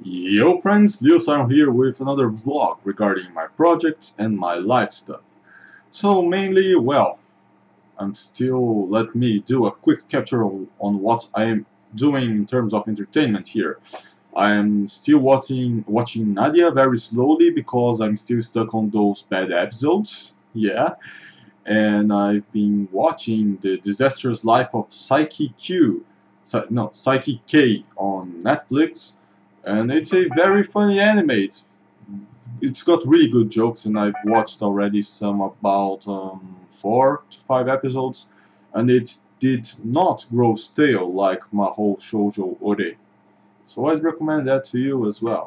Yo friends, LeoSyron here with another vlog regarding my projects and my life stuff. So mainly, well, let me do a quick capture on what I'm doing in terms of entertainment here. I'm still watching Nadia very slowly because I'm still stuck on those bad episodes, yeah. And I've been watching The Disastrous Life of Psyche-K on Netflix. And it's a very funny anime. It's got really good jokes, and I've watched already some about 4 to 5 episodes, and it did not grow stale like my whole shoujo ore. So I'd recommend that to you as well.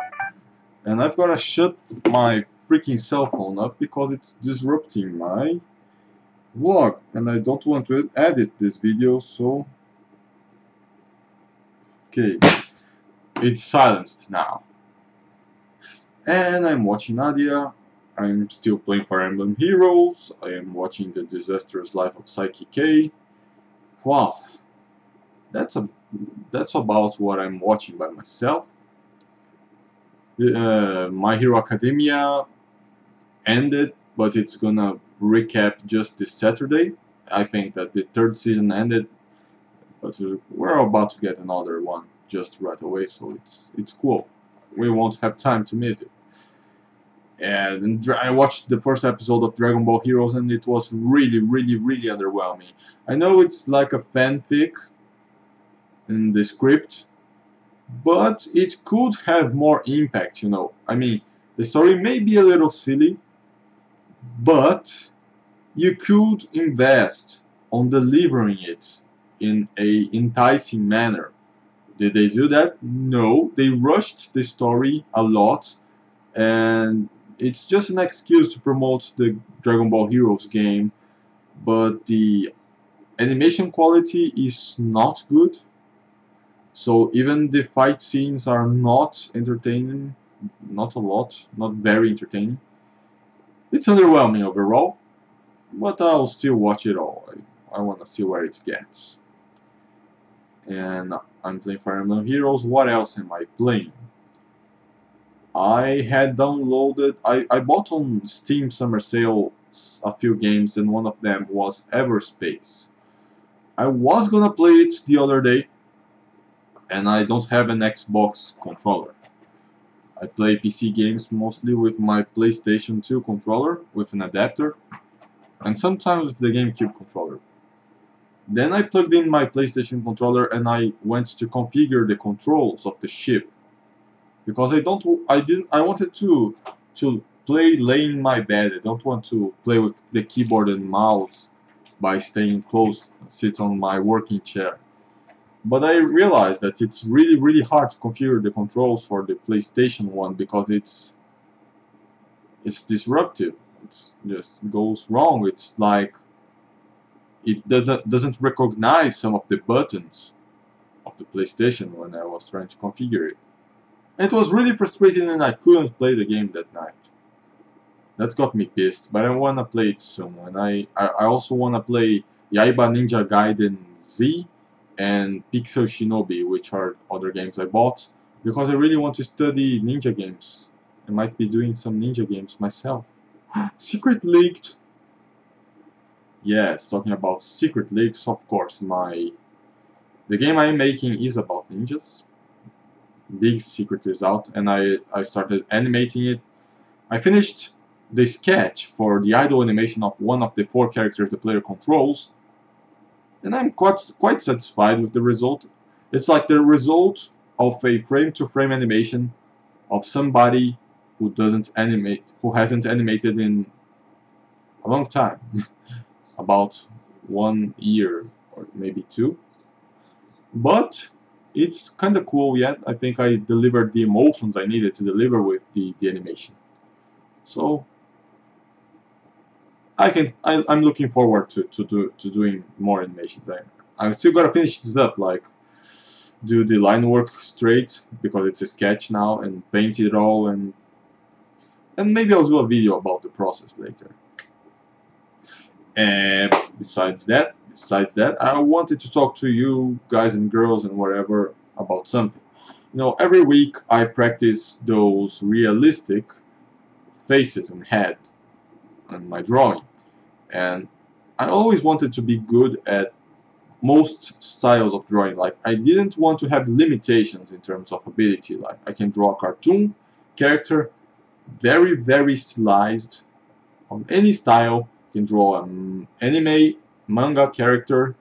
And I've gotta shut my freaking cell phone up because it's disrupting my vlog, and I don't want to edit this video, so okay. It's silenced now. And I'm watching Nadia, I'm still playing Fire Emblem Heroes, I am watching The Disastrous Life of Psyche-K. Wow, that's about what I'm watching by myself. My Hero Academia ended, but it's gonna recap just this Saturday. I think that the 3rd season ended, but we're about to get another one just right away, so it's cool. We won't have time to miss it. And I watched the 1st episode of Dragon Ball Heroes, and it was really, really, really underwhelming. I know it's like a fanfic in the script, but it could have more impact, you know. I mean, the story may be a little silly, but you could invest on delivering it in a enticing manner. Did they do that? No, they rushed the story a lot, and it's just an excuse to promote the Dragon Ball Heroes game, but the animation quality is not good, so even the fight scenes are not entertaining, not a lot, not very entertaining. It's underwhelming overall, but I'll still watch it all. I want to see where it gets. And I'm playing Fire Emblem Heroes. What else am I playing? I had downloaded... I bought on Steam Summer Sale a few games, and one of them was Everspace. I was gonna play it the other day, and I don't have an Xbox controller. I play PC games mostly with my PlayStation 2 controller with an adapter, and sometimes with the GameCube controller. Then I plugged in my PlayStation controller and I went to configure the controls of the ship, because I wanted to play laying in my bed. I don't want to play with the keyboard and mouse by staying close, sit on my working chair. But I realized that it's really, really hard to configure the controls for the PlayStation 1 because it's disruptive. It just goes wrong. It's like it doesn't recognize some of the buttons of the PlayStation when I was trying to configure it. And it was really frustrating, and I couldn't play the game that night. That got me pissed, but I wanna play it soon. And I also wanna play Yaiba Ninja Gaiden Z and Pixel Shinobi, which are other games I bought, because I really want to study ninja games. I might be doing some ninja games myself. Secret leaked! Yes, talking about secret leaks, of course, the game I'm making is about ninjas. Big secret is out, and I started animating it. I finished the sketch for the idle animation of one of the 4 characters the player controls, and I'm quite satisfied with the result. It's like the result of a frame-to-frame animation of somebody who hasn't animated in a long time. About 1 year or maybe 2, but it's kinda cool yet. I think I delivered the emotions I needed to deliver with the animation, so I'm looking forward to doing more animations. I still gotta finish this up, like do the line work straight because it's a sketch now, and paint it all, and maybe I'll do a video about the process later. And besides that, I wanted to talk to you guys and girls and whatever about something. every week I practice those realistic faces and head in my drawing, and I always wanted to be good at most styles of drawing. Like, I didn't want to have limitations in terms of ability. Like, I can draw a cartoon character very, very stylized on any style. I can draw an anime, manga character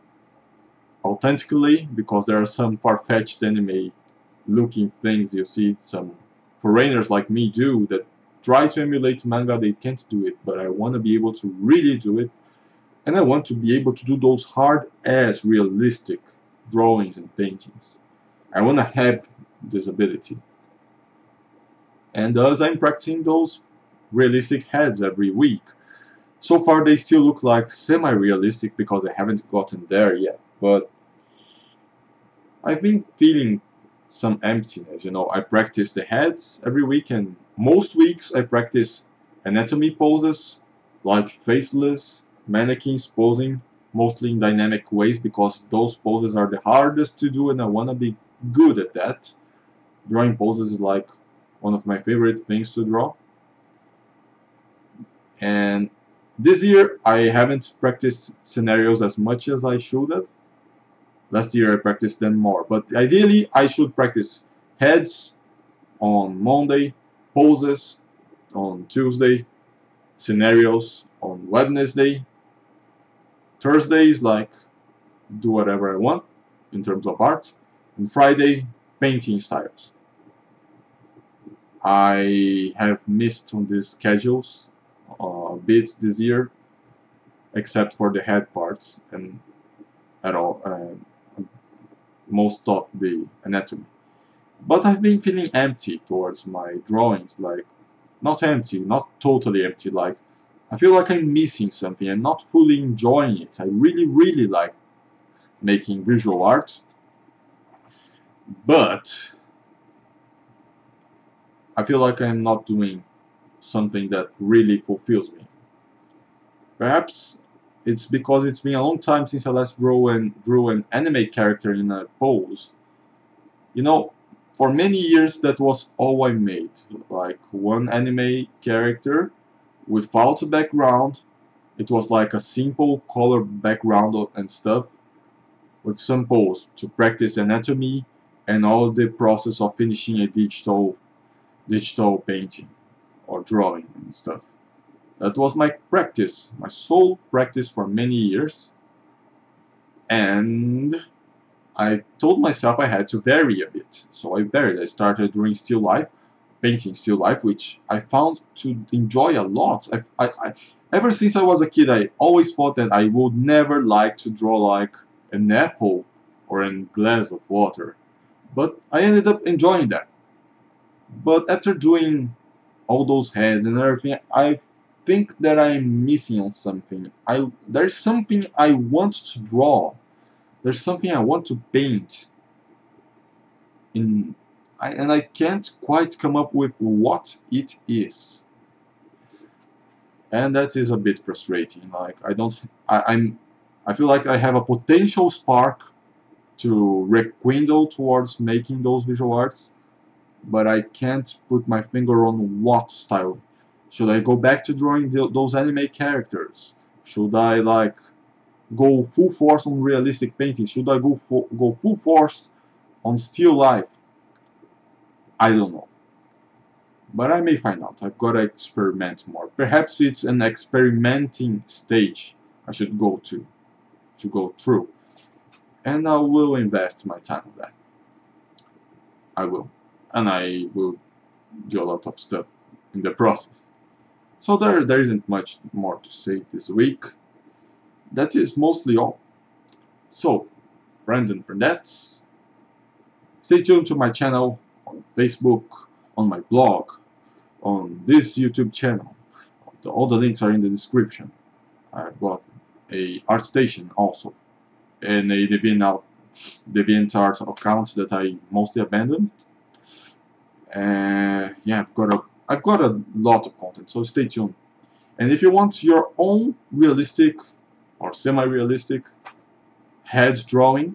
authentically, because there are some far-fetched anime looking things you see some foreigners like me do that try to emulate manga. They can't do it, but I want to be able to really do it, and I want to be able to do those hard-ass realistic drawings and paintings. I want to have this ability, and as I'm practicing those realistic heads every week, so far they still look like semi-realistic because I haven't gotten there yet, but I've been feeling some emptiness, I practice the heads every week, and most weeks I practice anatomy poses, like faceless mannequins posing, mostly in dynamic ways, because those poses are the hardest to do and I want to be good at that. Drawing poses is like one of my favorite things to draw. And this year I haven't practiced scenarios as much as I should have. Last year I practiced them more, but ideally I should practice heads on Monday, poses on Tuesday, scenarios on Wednesday, Thursdays like do whatever I want in terms of art, and Friday painting styles. I have missed on these schedules a bit this year, except for the head parts and at all most of the anatomy. But I've been feeling empty towards my drawings, like not empty, not totally empty, like I feel like I'm missing something. I'm not fully enjoying it. I really like making visual art, but I feel like I'm not doing something that really fulfills me. Perhaps it's because it's been a long time since I last drew an anime character in a pose. For many years that was all I made, like one anime character without a background. It was like a simple color background and stuff, with some pose to practice anatomy and all the process of finishing a digital painting or drawing and stuff. That was my practice, my sole practice for many years, and I told myself I had to vary a bit. So I varied. I started doing still life, painting still life, which I found to enjoy a lot. I ever since I was a kid, I always thought that I would never like to draw like an apple or a glass of water, but I ended up enjoying that. But after doing all those heads and everything, I think that I'm missing on something. There's something I want to draw. There's something I want to paint. And I can't quite come up with what it is. And that is a bit frustrating. Like, I feel like I have a potential spark to rekindle towards making those visual arts, but I can't put my finger on what style. Should I go back to drawing those anime characters? Should I like go full force on realistic painting? Should I go full force on still life? I don't know. But I may find out. I've got to experiment more. Perhaps it's an experimenting stage I should go to, go through. And I will invest my time in that. I will. And I will do a lot of stuff in the process. So there isn't much more to say this week. That is mostly all. So, friends and friendettes, stay tuned to my channel on Facebook, on my blog, on this YouTube channel. All the links are in the description. I've got a ArtStation also, and a DeviantArt account that I mostly abandoned. Yeah, I've got a lot of content, so stay tuned. And if you want your own realistic or semi-realistic head drawing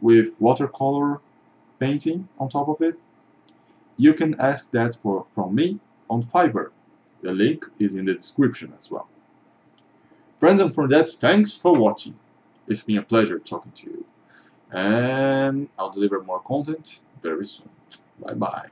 with watercolor painting on top of it, you can ask that from me on Fiverr. The link is in the description as well. Friends and friendettes, thanks for watching. It's been a pleasure talking to you. And I'll deliver more content very soon. Bye-bye.